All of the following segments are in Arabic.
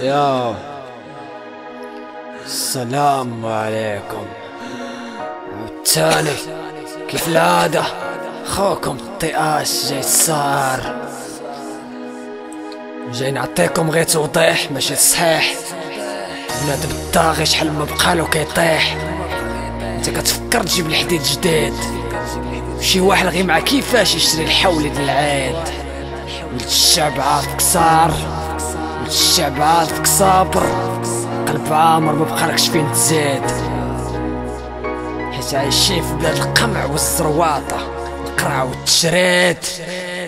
يا السلام عليكم. والتاني كيف العادة خوكم الطياش جاي صار، جاي نعطيكم غير توضيح ماشي صحيح. بنادم الطاغي شحال ما بقالو كيطيح، انت كتفكر تجيب الحديد جديد، شي واحد غير مع كيفاش يشري الحولي د العيد. ولد الشعب عارفك صار، ولد الشعب عارفك صابر، قلب عامر ما بقالكش فين تزيد، حيت عايشين في بلاد القمع والزرواطة، القرع والتشريد.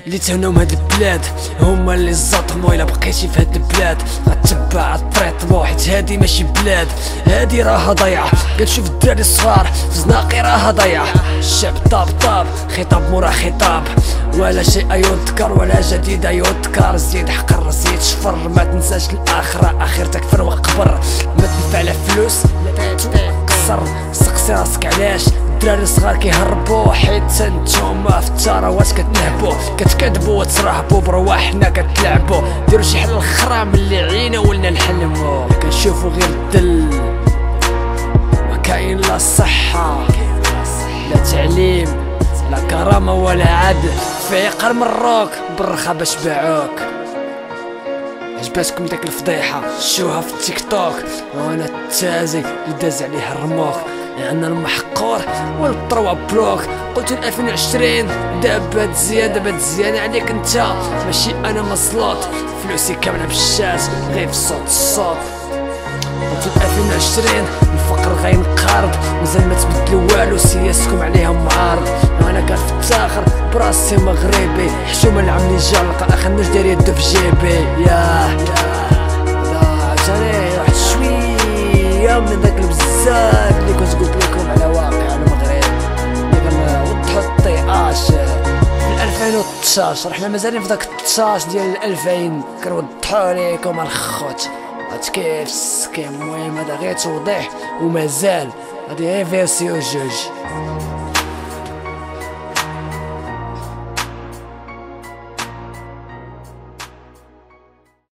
اللي تهناهم هاد البلاد هما اللي زطمو. الا بقيتي في هاد البلاد غتبع الطريطمو، حيت هادي ماشي بلاد، هادي راها ضيعة. كتشوف الدراري الصغار في زناقي راها ضيعة. الشعب طاب خطاب مورا خطاب، ولا شيء يذكر ولا جديد يذكر. زيد حقر زيد شفر، ما تنساش الاخرة، اخرتك في وقبر. ما تنفع لا فلوس لا قصر، سقسي راسك علاش الدراري الصغار كيهربو، حيت نتوما في الثروات كتنهبو، كتكذبو وترهبو، برواحنا كتلعبو. ديرو شي حل اخرى من اللي عينا ولنا نحلمو. كنشوفو غير الذل، ما كاين لا صحة لا تعليم لا كرامة ولا عدل. فقر مروك بالرخا باش باعوك. عجباتكم داك الفضيحة شوها في التيك توك، وانا التازي اللي داز عليه الرموخ، لأن المحقور والطروة بلوك. قلت 2020 دابا تزيان، دابا تزيان عليك انت، ماشي انا مسلوط. فلوسي كاملة بالشاش غير في الصوت. قلت 2020 الفقر غينقرض، مازال ما تبدلو والو، سياسكم عليهم معارض. وانا كنفتاخر براسي مغربي، حشومة العملي جلقة اخر نوج داير يدو في جيبي. ياه لا عجري واحد شوية من داك البزاف اللي كنت قلت لكم على واقع المغرب، اللي كنوضحو الطياش من 2013. حنا مازالين في داك 13 ديال 2000 كنوضحو ليكم الخوت عرفت كيف السكيم. المهم هذا غير توضيح، ومازال هادي غير فيرسيون جوج.